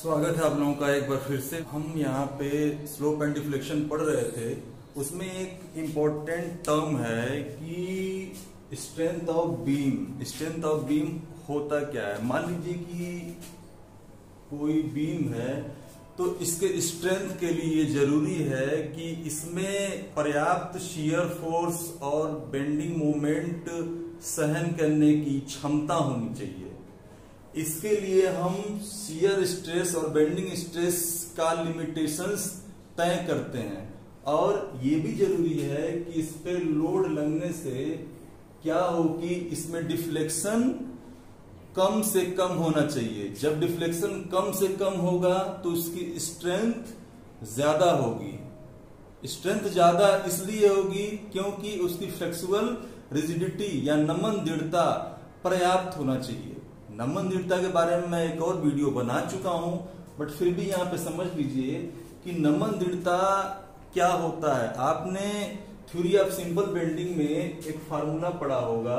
स्वागत है आप लोगों का एक बार फिर से। हम यहाँ पे स्लोप एंड डिफ्लेक्शन पढ़ रहे थे, उसमें एक इम्पोर्टेंट टर्म है कि strength of beam. Strength of beam होता क्या है? मान लीजिए कि कोई बीम है तो इसके स्ट्रेंथ के लिए जरूरी है कि इसमें पर्याप्त शियर फोर्स और बेंडिंग मोमेंट सहन करने की क्षमता होनी चाहिए। इसके लिए हम शियर स्ट्रेस और बेंडिंग स्ट्रेस का लिमिटेशंस तय करते हैं, और ये भी जरूरी है कि इस पे लोड लगने से क्या हो कि इसमें डिफ्लेक्शन कम से कम होना चाहिए। जब डिफ्लेक्शन कम से कम होगा तो उसकी स्ट्रेंथ ज्यादा होगी। स्ट्रेंथ ज्यादा इसलिए होगी क्योंकि उसकी फ्लेक्सुअल रिजिडिटी या नमन दृढ़ता पर्याप्त होना चाहिए। नमन दृढ़ता के बारे में मैं एक और वीडियो बना चुका हूं, बट फिर भी यहां पे समझ लीजिए कि नमन दृढ़ता क्या होता है। आपने थ्योरी ऑफ सिंपल बेंडिंग में एक फार्मूला पढ़ा होगा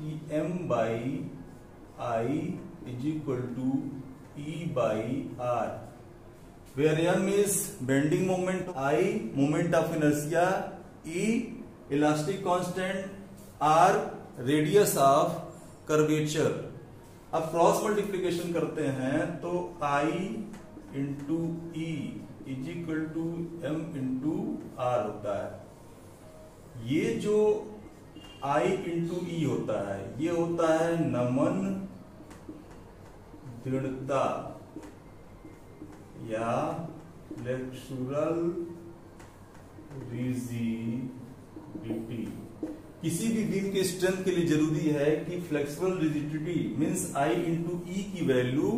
कि m by I is equal to E by R, where m is bending moment, I moment of inertia, E elastic constant, R radius of curvature. अब क्रॉस मल्टीप्लीकेशन करते हैं तो I into E is equal to M into R होता है। ये जो आई into ई होता है ये होता है नमन दृढ़ता या फ्लेक्सुरल रिजिडिटी। किसी भी बीम के स्ट्रेंथ के लिए जरूरी है कि flexural rigidity means I into E की वैल्यू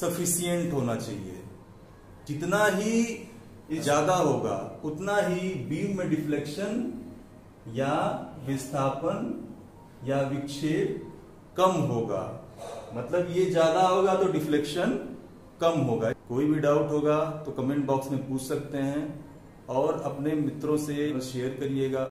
सफिशियंट होना चाहिए। जितना ही ज्यादा होगा उतना ही बीम में डिफ्लेक्शन या विस्थापन या विक्षेप कम होगा। मतलब ये ज्यादा होगा तो डिफ्लेक्शन कम होगा। कोई भी डाउट होगा तो कमेंट बॉक्स में पूछ सकते हैं, और अपने मित्रों से शेयर करिएगा।